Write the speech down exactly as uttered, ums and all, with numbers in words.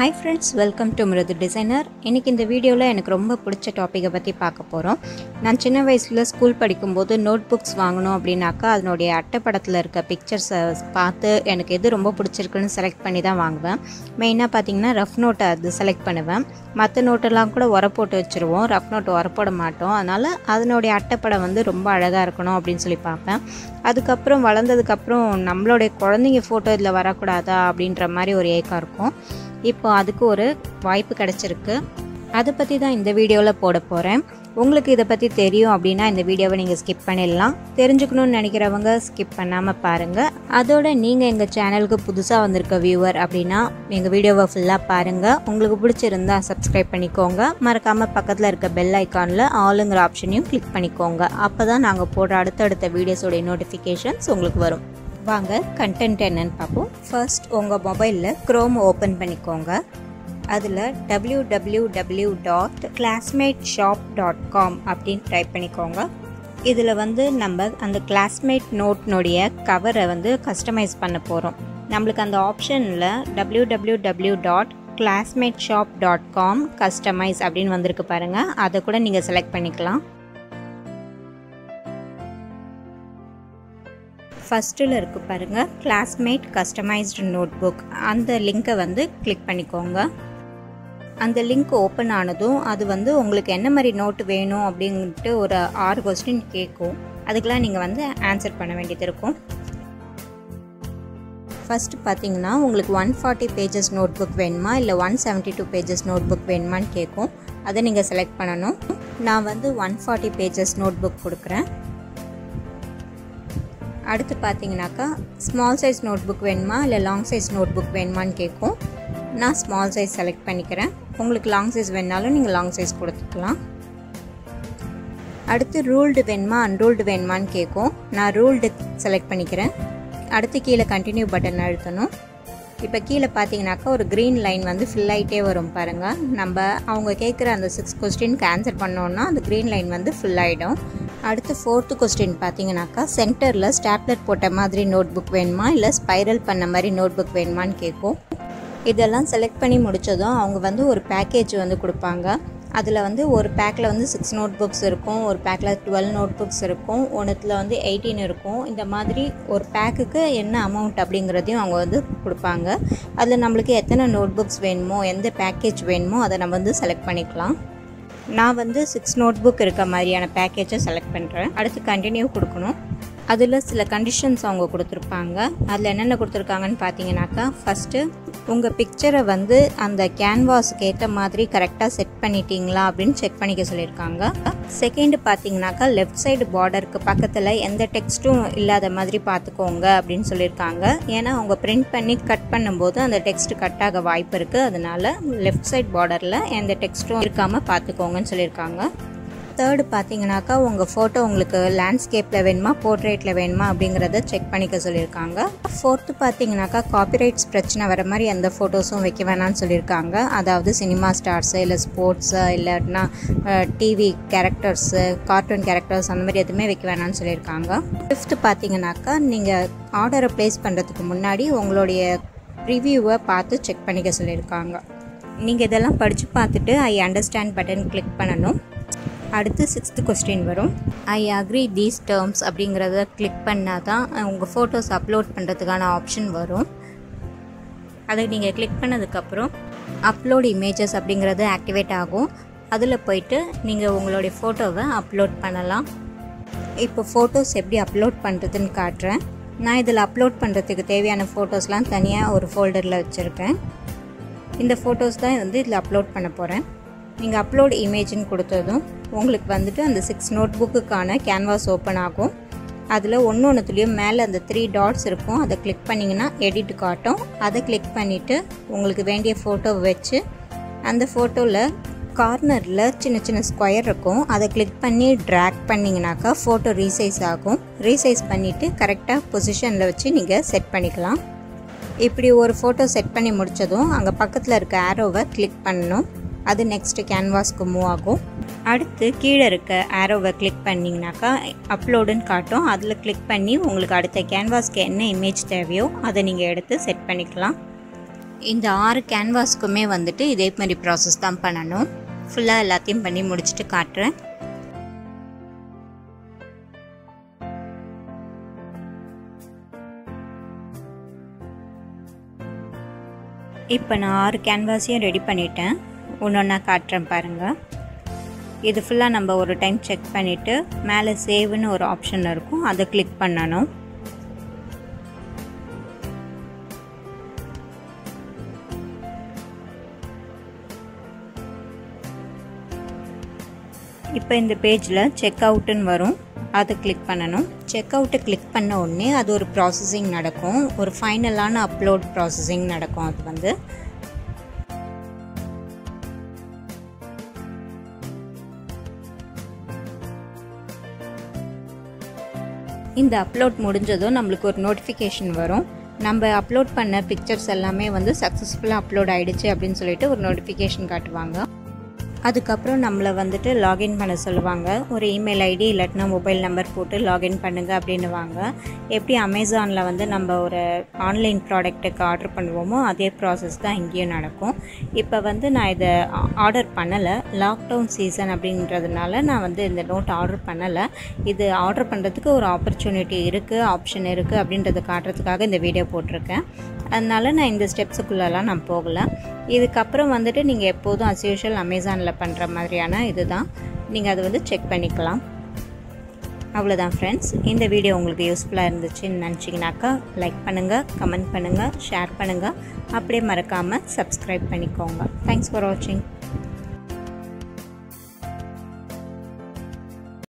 Hi friends, welcome to Muradu Designer. इनके इंद video ले इनके रोम्बा पुड़च्चा टॉपिक बत्ती पाका पोरों. नान चिन्ना वयसुला स्कूल पढ़िक्कुम पोदु नोटबुक्स वांगणुम अप्पडिनाक्का अदनोडे अट्टै पडत्तुल इरुक्क पिक्चर्स पार्त्तु एनक्कु एदु रोम्बा पिडिच्चिरुक्कुनु सेलेक्ट पन्नि तान वांगुवेन. मेइना पात्तींगन्ना रफ नोट अदु सेलेक्ट पन्नुवेन. मत्त नोट एल्लाम कूड उरै पोट्टु वेच्चिरुवोम. रफ नोट उरै पोड माट्टोम. अदनाल अदनोडे अट्टैपडम वंदु रोम्बा अழகா इरुक्कणुम अप्पडिनु सोल्लि पाप्पेन. अदुक्कु अप्पुறம் वलर्ந்ததுக்கு அப்புறம் நம்மளுடைய குழந்தைங்க போட்டோ இதல வரக்கூடாதா அப்படின்ற மாதிரி ஒரு ஏக்கம் இருக்கும். இப்போ அதுக்கு ஒரு வாய்ப்பு கிடைச்சிருக்கு. அது பத்தி தான் இந்த வீடியோல போட போறேன். உங்களுக்கு இத பத்தி தெரியும் அப்படினா இந்த வீடியோவை நீங்க ஸ்கிப் பண்ணிடலாம். தெரிஞ்சுக்கணும்னு நினைக்கிறவங்க ஸ்கிப் பண்ணாம பாருங்க. அதோட நீங்க எங்க சேனலுக்கு புதுசா வந்திருக்க வியூவர் அப்படினா எங்க வீடியோவை ஃபுல்லா பாருங்க. உங்களுக்கு பிடிச்சிருந்தா சப்ஸ்கிரைப் பண்ணிக்கோங்க. மறக்காம பக்கத்துல இருக்க பெல் ஐகான்ல ஆல்ங்கற ஆப்ஷனையும் கிளிக் பண்ணிக்கோங்க. அப்பதான் நாங்க போடுற அடுத்தடுத்த வீடியோஸோட நோட்டிஃபிகேஷன்ஸ் உங்களுக்கு வரும். வாங்க கண்டென்ட் என்னன்னு பாப்போம். ஃபர்ஸ்ட் உங்க மொபைல்ல Chrome ஓபன் பண்ணிக்கோங்க. அதுல w w w dot classmateshop dot com அப்படினு டைப் பண்ணிக்கோங்க. இதுல வந்து நம்ம அந்த classmate note உடைய கவரை வந்து கஸ்டமைஸ் பண்ண போறோம். நமக்கு அந்த ஆப்ஷன்ல w w w dot classmateshop dot com customize அப்படினு வந்திருக்கு பாருங்க. அதை கூட நீங்க செலக்ட் பண்ணிக்கலாம். ஃபர்ஸ்ட்ல இருக்கு பாருங்க classmate customized notebook. அந்த லிங்கை வந்து கிளிக் பண்ணிக்கோங்க. அந்த லிங்க் ஓபன் ஆனதும் அது வந்து உங்களுக்கு என்ன மாதிரி நோட் வேணும் அப்படினுட்டு ஒரு ஆறு क्वेश्चन கேக்கும். அதுக்கெல்லாம் நீங்க வந்து ஆன்சர் பண்ண வேண்டியது இருக்கும். ஃபர்ஸ்ட் பாத்தீங்கன்னா உங்களுக்கு one forty pages notebook வேணுமா இல்ல one seventy-two pages notebook வேணுமான்னு கேக்கும். அதை நீங்க செலக்ட் பண்ணனும். நான் வந்து one forty pages notebook கொடுக்கிறேன். அடுத்து பாத்தீங்கன்னாக்கா ஸ்மால் சைஸ் நோட்புக் வேணுமா இல்ல லாங் சைஸ் நோட்புக் வேணுமான்னு கேக்கும். நான் ஸ்மால் சைஸ் செலக்ட் பண்ணிக்கிறேன். உங்களுக்கு லாங் சைஸ் வேணாலும் நீங்க லாங் சைஸ் கொடுத்துக்கலாம். அடுத்து ரூல்ட் வேணுமா அன்ரூல்ட் வேணுமான்னு கேக்கும். நான் ரூல்ட் செலக்ட் பண்ணிக்கிறேன். அடுத்து கீழ கண்டினியூ பட்டன் அழுத்தணும். இப்போ கீழ பாத்தீங்கன்னாக்கா ஒரு green லைன் வந்து ஃபில் ஆயிட்டே வரும் பாருங்க. நம்ம அவங்க கேக்குற அந்த six क्वेश्चन ஆன்சர் பண்ணனும்னா அந்த green லைன் வந்து ஃபில் ஆயிடும். அடுத்து fourth question பாத்தீங்கன்னாக்கா சென்டர்ல ஸ்டாப்லர் போட்ட மாதிரி நோட்புக் வேணுமா இல்ல ஸ்பைரல் பண்ண மாதிரி நோட்புக் வேணுமான்னு கேக்கும். இதெல்லாம் செலக்ட் பண்ணி முடிச்சதும் அவங்க வந்து ஒரு பேக்கேஜ் வந்து கொடுப்பாங்க. அதுல வந்து ஒரு பேக்ல வந்து six நோட்புக்ஸ் இருக்கும், ஒரு பேக்ல twelve நோட்புக்ஸ் இருக்கும், ஒண்ணுத்துல வந்து eighteen இருக்கும். இந்த மாதிரி ஒரு பேக்குக்கு என்ன அமௌண்ட் அப்படிங்கறதையும் அவங்க வந்து கொடுப்பாங்க. அதுல நமக்கு எத்தனை நோட்புக்ஸ் வேணுமோ எந்த பேக்கேஜ் வேணுமோ அதை நம்ம வந்து செலக்ட் பண்ணிக்கலாம். நான் வந்து six நோட்புக் இருக்க மாதிரியான பேக்கேஜை செலக்ட் பண்றேன். அடுத்து கண்டினியூ கொடுக்கணும். அதுல சில கண்டிஷன்ஸ் அவங்க கொடுத்திருப்பாங்க. அதுல என்னென்ன கொடுத்திருக்காங்கன்னு பாத்தீங்கன்னாக்கா ஃபர்ஸ்ட் உங்க பிக்சரை வந்து அந்த கேன்வாஸ்க்கு ஏத்த மாதிரி கரெக்ட்டா செட் பண்ணிட்டீங்களா அப்படினு செக் பண்ணிக்க சொல்லிருக்காங்க. செகண்ட் பாத்தீங்கன்னாக்கா லெஃப்ட் சைடு borderக்கு பக்கத்துல எந்த டெக்ஸ்டும் இல்லாத மாதிரி பாத்துக்கோங்க அப்படினு சொல்லிருக்காங்க. ஏனா அவங்க print பண்ணி கட் பண்ணும்போது அந்த டெக்ஸ்ட் கட் ஆக வாய்ப்பு இருக்கு. அதனால லெஃப்ட் சைடு borderல எந்த டெக்ஸ்டும் இருக்காம பாத்துக்கோங்கன்னு சொல்லிருக்காங்க. தேர்ட் பாத்தீங்கன்னாக்கா உங்க போட்டோ உங்களுக்கு லேண்ட்ஸ்கேப்ல வேணுமா போர்ட்ரேட்ல வேணுமா அப்படிங்கறதை செக் பண்ணிக்க சொல்லிருக்காங்க. ஃபோர்த் பாத்தீங்கன்னாக்கா காப்பிரைட்ஸ் பிரச்சனை வர மாதிரி அந்த போட்டோஸும் வைக்க வேணாம்னு சொல்லிருக்காங்க. அதாவது சினிமா ஸ்டார்ஸ் இல்ல ஸ்போர்ட்ஸ் இல்லனா டிவி கரெக்டர்ஸ் கார்ட்டூன் கரெக்டர்ஸ் அந்த மாதிரி எதுமே வைக்க வேணாம்னு சொல்லிருக்காங்க. ஃபிஃப்த் பாத்தீங்கன்னாக்கா நீங்க ஆர்டரை பிளேஸ் பண்றதுக்கு முன்னாடி உங்களுடைய ரிவ்யூவை பார்த்து செக் பண்ணிக்க சொல்லிருக்காங்க. நீங்க இதெல்லாம் படிச்சு பார்த்துட்டு ஐ அண்டர்ஸ்டாண்ட் பட்டன் கிளிக் பண்ணனும். அடுத்து சிக்ஸ்த் கொஸ்டின் வரும். ஐ அக்ரி தீஸ் டேர்ம்ஸ் அப்படிங்கறத கிளிக் பண்ணாதான் உங்க போட்டோஸ் அப்லோட் பண்றதுக்கான ஆப்ஷன் வரும். அதை நீங்க கிளிக் பண்ணதுக்கு அப்புறம் அப்லோட் இமேजेस அப்படிங்கறது ஆக்டிவேட் ஆகும். அதுல போய்ட்டு நீங்க உங்களோட போட்டோவை அப்லோட் பண்ணலாம். இப்போ போட்டோஸ் எப்படி அப்லோட் பண்றதுன்னு காட்றேன். நான் இதல அப்லோட் பண்றதுக்கு தேவையான போட்டோஸ்லாம் தனியா ஒரு ஃபோல்டர்ல வச்சிருக்கேன். இந்த போட்டோஸ் தான் வந்து இதல அப்லோட் பண்ண போறேன். நீங்க அப்லோட் இமேஜ்னு கொடுத்ததும் உங்களுக்கு வந்துட்டு அந்த six நோட்புக்குக்கான கேன்வாஸ் ஓபன் ஆகும். அதுல ஒவ்வொண்ணுலயும் மேல அந்த three டாட்ஸ் இருக்கும். அத கிளிக் பண்ணீங்கனா எடிட் காட்டும். அத கிளிக் பண்ணிட்டு உங்களுக்கு வேண்டிய போட்டோ வெச்சு அந்த போட்டோல கார்னர்ல சின்ன சின்ன ஸ்கொயர் இருக்கும். அத கிளிக் பண்ணி drag பண்ணீங்கனாக்க போட்டோ ரீசைஸ் ஆகும். ரீசைஸ் பண்ணிட்டு கரெக்ட்டா பொசிஷன்ல வெச்சு நீங்க செட் பண்ணிக்கலாம். இப்படி ஒரு போட்டோ செட் பண்ணி முடிச்சதும் அங்க பக்கத்துல இருக்க ஆரோவை கிளிக் பண்ணனும். அது நெக்ஸ்ட் கேன்வாஸ்க்கு மூவ் ஆகும். அடுத்து கீழே இருக்க ஆரோவை கிளிக் பண்ணீங்கனாக்கா அப்லோடுன்னு காட்டும். அதில் கிளிக் பண்ணி உங்களுக்கு அடுத்த கேன்வாஸ்க்கு என்ன இமேஜ் தேவையோ அதை நீங்கள் எடுத்து செட் பண்ணிக்கலாம். இந்த ஆறு கேன்வாஸ்க்குமே வந்துட்டு இதே மாதிரி ப்ராசஸ் தான் பண்ணனும். ஃபுல்லா எல்லாத்தையும் பண்ணி முடிச்சிட்டு காட்டுறேன். இப்போ நான் ஆறு கேன்வாஸையும் ரெடி பண்ணிட்டேன். ஒன்னொன்னா காட்டுறேன் பாருங்க. இது ஃபுல்லாக நம்ம ஒரு டைம் செக் பண்ணிவிட்டு மேலே சேவ்னு ஒரு ஆப்ஷன் இருக்கும், அதை கிளிக் பண்ணணும். இப்போ இந்த பேஜில் செக் அவுட்டுன்னு வரும், அதை கிளிக் பண்ணணும். செக் அவுட்டை கிளிக் பண்ண உடனே அது ஒரு ப்ராசஸிங் நடக்கும், ஒரு ஃபைனலான அப்லோட் ப்ராசஸிங் நடக்கும். அது வந்து இந்த அப்லோட் முடிஞ்சதும் நம்மளுக்கு ஒரு நோட்டிஃபிகேஷன் வரும். நம்ம அப்லோட் பண்ண பிக்சர்ஸ் எல்லாமே வந்து சக்ஸஸ்ஃபுல்லாக அப்லோட் ஆகிடுச்சு அப்படின்னு சொல்லிட்டு ஒரு நோட்டிஃபிகேஷன் காட்டுவாங்க. அதுக்கப்புறம் நம்மளை வந்துட்டு லாகின் பண்ண சொல்லுவாங்க. ஒரு இமெயில் ஐடி இல்லாட்டினா மொபைல் நம்பர் போட்டு லாகின் பண்ணுங்கள் அப்படின்னுவாங்க. எப்படி அமேசானில் வந்து நம்ம ஒரு ஆன்லைன் ப்ராடக்ட்டுக்கு ஆர்டர் பண்ணுவோமோ அதே ப்ராசஸ் தான் இங்கேயும் நடக்கும். இப்போ வந்து நான் இதை ஆர்டர் பண்ணலை, லாக்டவுன் சீசன் அப்படின்றதுனால நான் வந்து இந்த நோட் ஆர்டர் பண்ணலை. இது ஆர்டர் பண்ணுறதுக்கு ஒரு ஆப்பர்ச்சுனிட்டி இருக்குது, ஆப்ஷன் இருக்குது அப்படின்றத காட்டுறதுக்காக இந்த வீடியோ போட்டிருக்கேன். அதனால் நான் இந்த ஸ்டெப்ஸுக்குள்ளெல்லாம் நான் போகலை. இதுக்கப்புறம் வந்துட்டு நீங்கள் எப்போதும் அஸ் யூஷுவல் அமேசானில் பண்ணுற மாதிரியான இது தான், நீங்கள் அதை வந்து செக் பண்ணிக்கலாம். அவ்வளோதான் ஃப்ரெண்ட்ஸ். இந்த வீடியோ உங்களுக்கு யூஸ்ஃபுல்லாக இருந்துச்சுன்னு நினச்சிங்கனாக்கா லைக் பண்ணுங்கள், கமெண்ட் பண்ணுங்கள், ஷேர் பண்ணுங்கள். அப்படியே மறக்காமல் சப்ஸ்கிரைப் பண்ணிக்கோங்க. தேங்க்ஸ் ஃபார் வாட்சிங்.